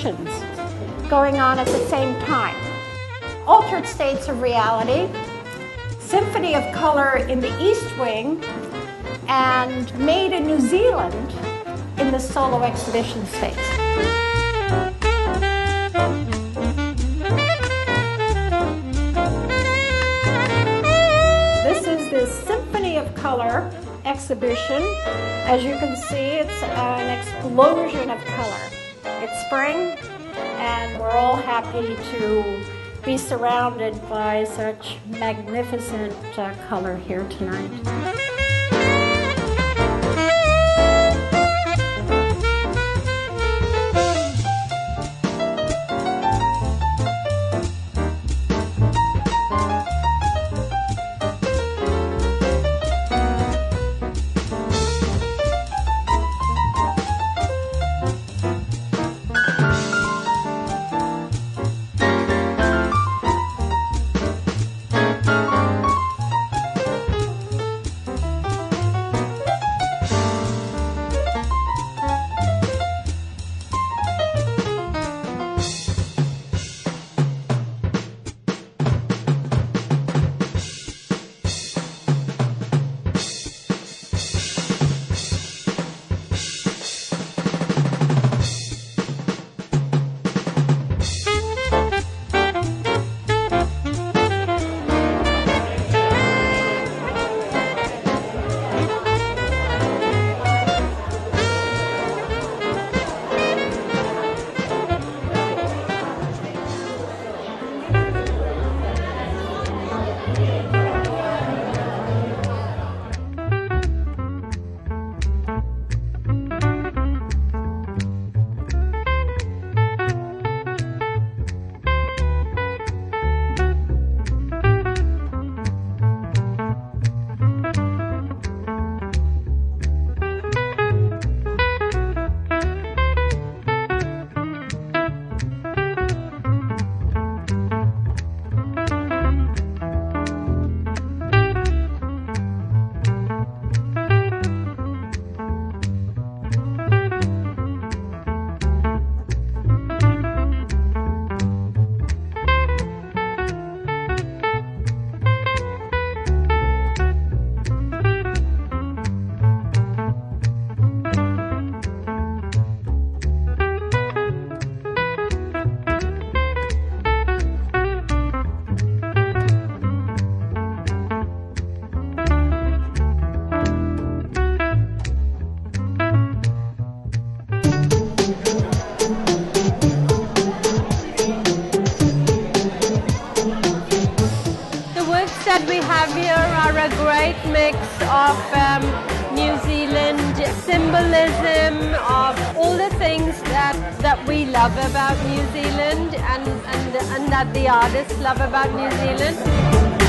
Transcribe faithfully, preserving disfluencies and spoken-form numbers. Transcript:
conditions going on at the same time. Altered States of Reality, Symphony of Color in the East Wing, and Made in New Zealand in the solo exhibition space. Symphony of Color exhibition. As you can see, it's an explosion of color. It's spring, and we're all happy to be surrounded by such magnificent uh, color here tonight. That we have here are a great mix of um, New Zealand symbolism, of all the things that, that we love about New Zealand and, and, and that the artists love about New Zealand.